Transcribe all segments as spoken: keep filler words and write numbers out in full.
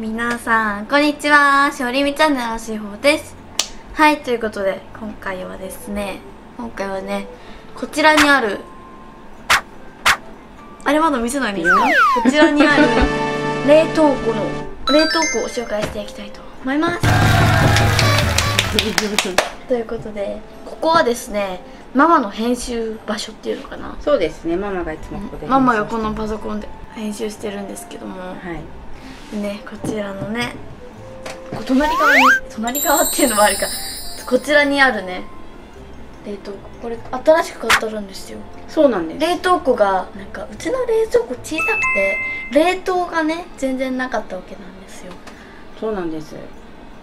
皆さんこんにちは、しおりみチャンネルのしほです。はい、ということで今回はですね今回はねこちらにある、あれまだ見せないんですか、こちらにある冷凍庫の冷凍庫を紹介していきたいと思いますということで、ここはですねママの編集場所っていうのかな。そうですね、ママがいつもここで、ママがこのパソコンで編集してるんですけども、はい、ね、こちらのね隣側に隣側っていうのもあるか、こちらにあるね冷凍庫、これ新しく買ってあるんですよ。そうなんです。冷凍庫がなんかうちの冷蔵庫小さくて冷凍がね全然なかったわけなんですよ。そうなんです。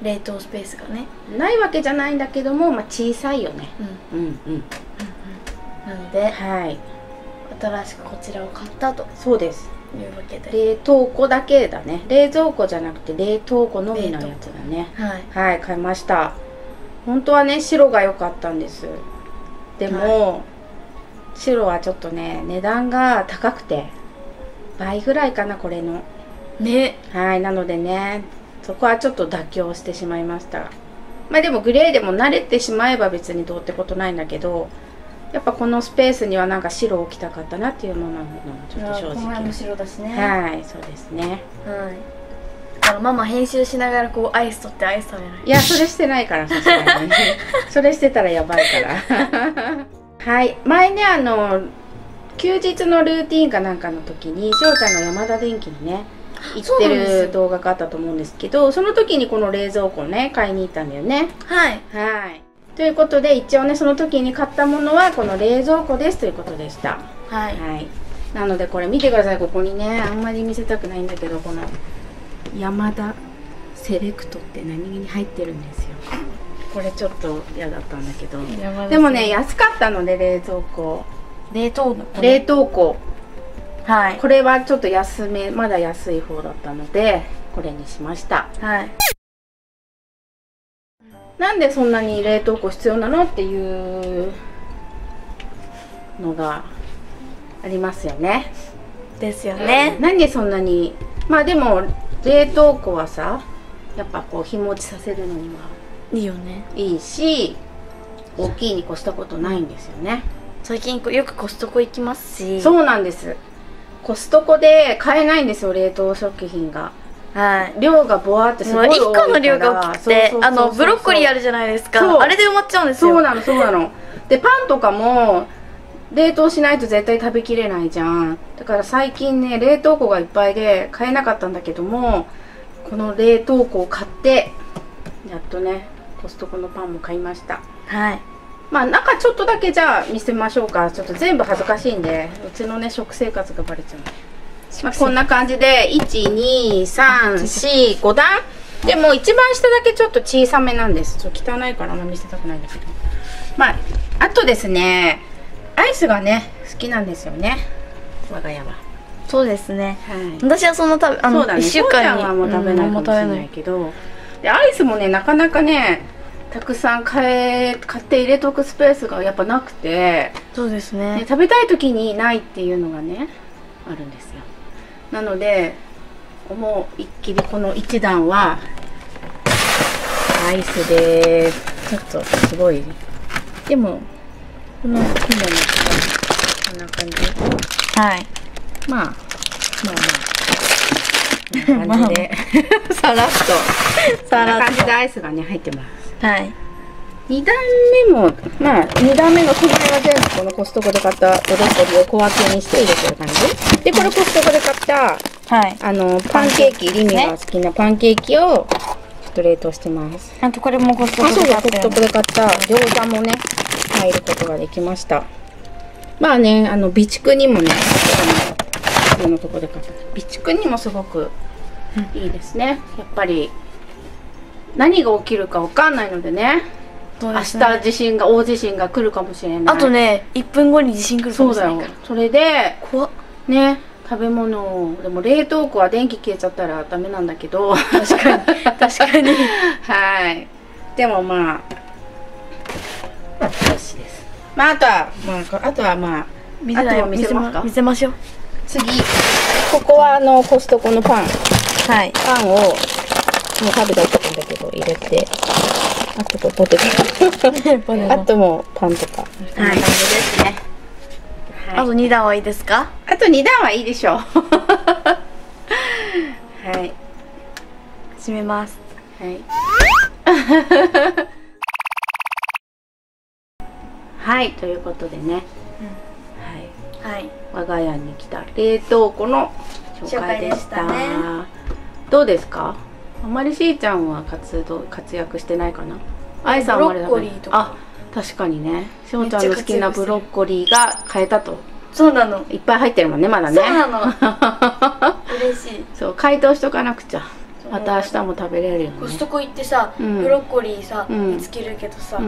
冷凍スペースがねないわけじゃないんだけども、まあ、小さいよね。うんうんうん。なので、はい、新しくこちらを買ったと。そうです。いうわけで冷凍庫だけだね。冷蔵庫じゃなくて冷凍庫のみのやつだね。はい、はい、買いました。本当はね白が良かったんです。でも、はい、白はちょっとね値段が高くて倍ぐらいかなこれの。ね。はい、なのでね。そこはちょっと妥協してしまいましたが、まあ、でもグレーでも慣れてしまえば別にどうってことないんだけど、やっぱこのスペースにはなんか白を着たかったなっていうものなのちょっと正直。このも白だしね。はい、そうですね。はい。あのママ編集しながらこうアイス取ってアイス食べない。いやそれしてないからさすがに、ね、それしてたらやばいから。はい。前ねあの休日のルーティーンかなんかの時にしおちゃんが山田電機にね。行ってる動画があったと思うんですけど、その時にこの冷蔵庫をね買いに行ったんだよね。はいはい。ということで一応ねその時に買ったものはこの冷蔵庫ですということでした。はい、はい、なのでこれ見てください。ここにねあんまり見せたくないんだけどこの山田セレクトって何気に入ってるんですよ。これちょっと嫌だったんだけど、でもね安かったので冷蔵庫冷凍庫冷凍庫はい、これはちょっと安め、まだ安い方だったのでこれにしました、はい、なんでそんなに冷凍庫必要なのっていうのがありますよね。ですよね。なんでそんなに、まあでも冷凍庫はさやっぱこう日持ちさせるのにはいいよね。いいし大きいに越したことないんですよね。最近よくコストコ行きますし。そうなんです。コストコで買えないんですよ冷凍食品が。はい、量がぼわってすごい多いからいっこの量が大きくて、あのブロッコリーあるじゃないですか、あれで埋まっちゃうんですよ。そうなのそうなのでパンとかも冷凍しないと絶対食べきれないじゃん。だから最近ね冷凍庫がいっぱいで買えなかったんだけども、この冷凍庫を買ってやっとねコストコのパンも買いました。はい、まあ中ちょっとだけじゃあ見せましょうか。ちょっと全部恥ずかしいんでうちのね食生活がバレちゃう、まあ、こんな感じでいちにさんしご段でも一番下だけちょっと小さめなんです。ちょっと汚いからあんま見せたくないんだけど、まああとですねアイスがね好きなんですよね我が家は。そうですね、はい、私はそんな食べあのいっしゅうかんにはもう食べないかもしれないけど、でアイスもねなかなかねたくさん買え買って入れとくスペースがやっぱなくて。そうですね、ね食べたい時にないっていうのがねあるんですよ。なので思う一気にこのいち段はアイスでーす。ちょっとすごい、ね、でもこの今のこんな感じ。はい、まあまあまあこんな感じでさらっとさらっとこんな感じでアイスがね入ってます。はい、に段目も、まあ、に段目のこの辺は全部このコストコで買ったブロッコリーを小分けにして入れてる感じで、これコストコで買った、はい、あのパンケーキ、リミが好きなパンケーキをちょっと冷凍してます。あとこれもコストコで買った餃子もね入ることができました。まあねあの備蓄にもねここのとこで買った備蓄にもすごくいいですね、うん、やっぱり何が起きるかわかんないのでね。明日地震が大地震が来るかもしれない。あとねいっぷんごに地震来るかもしれないから。そうだよ。それで怖っね食べ物をでも冷凍庫は電気消えちゃったらダメなんだけど確かに確かにはいでもまあよしです。まああとはまああとはまあ見せますか。見せましょう。次ここはあのコストコのパンはい、パンをもう食べたとこんだけど入れて、あとこうポテトあともうパンとか、はい、感じですね。あとに段はいいですか？あとに段はいいでしょう。はい、閉めます。はい。はい、ということでね、うん、はい、はい、我が家に来た冷凍庫の紹介でした。紹介でしたね。どうですか？あまりしーちゃんは活動活躍してないかな。あいさんはあれだね。あ、確かにね。しょうちゃんの好きなブロッコリーが買えたと。そうなの。いっぱい入ってるもんね、まだね。そうなの。嬉しい。そう、解凍しとかなくちゃ。また明日も食べれるよね。コストコ行ってさ、ブロッコリーさ見つけるけどさ、いっ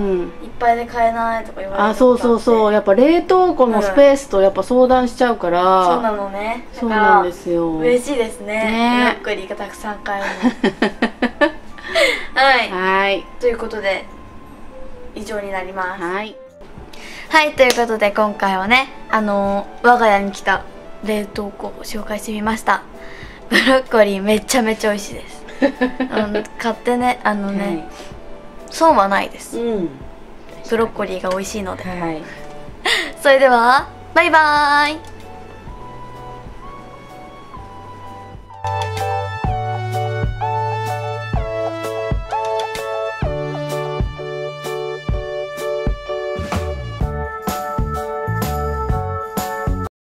ぱいで買えないとか言われて。あ、そうそうそう。やっぱ冷凍庫のスペースとやっぱ相談しちゃうから。そうなのね。そうなんですよ。嬉しいですね。ブロッコリーがたくさん買える。はい。はい。ということで以上になります。はい。はい、ということで今回はね、あの我が家に来た冷凍庫を紹介してみました。ブロッコリーめちゃめちゃ美味しいです。あの買ってね、あのね、はい、損はないです。うん、ブロッコリーが美味しいので。はい、それではバイバーイ。